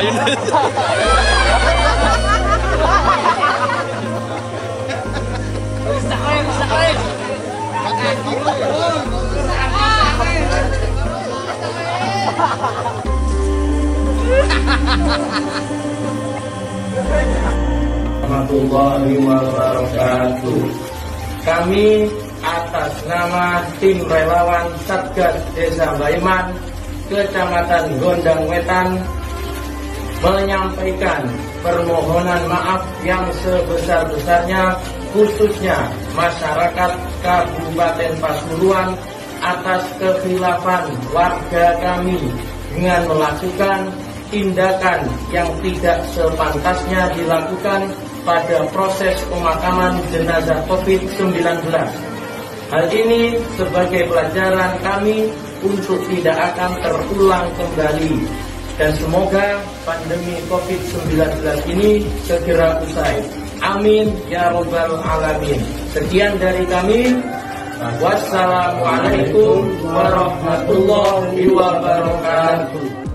kayu. Warahmatullahi wabarakatuh. Kami atas nama tim relawan Satgas Desa Bayeman Kecamatan Gondangwetan menyampaikan permohonan maaf yang sebesar-besarnya khususnya masyarakat Kabupaten Pasuruan atas kekhilafan warga kami dengan melakukan tindakan yang tidak sepantasnya dilakukan pada proses pemakaman jenazah COVID-19. Hal ini sebagai pelajaran kami untuk tidak akan terulang kembali, dan semoga pandemi COVID-19 ini segera usai. Amin ya robbal alamin. Sekian dari kami. Wassalamualaikum warahmatullahi wabarakatuh.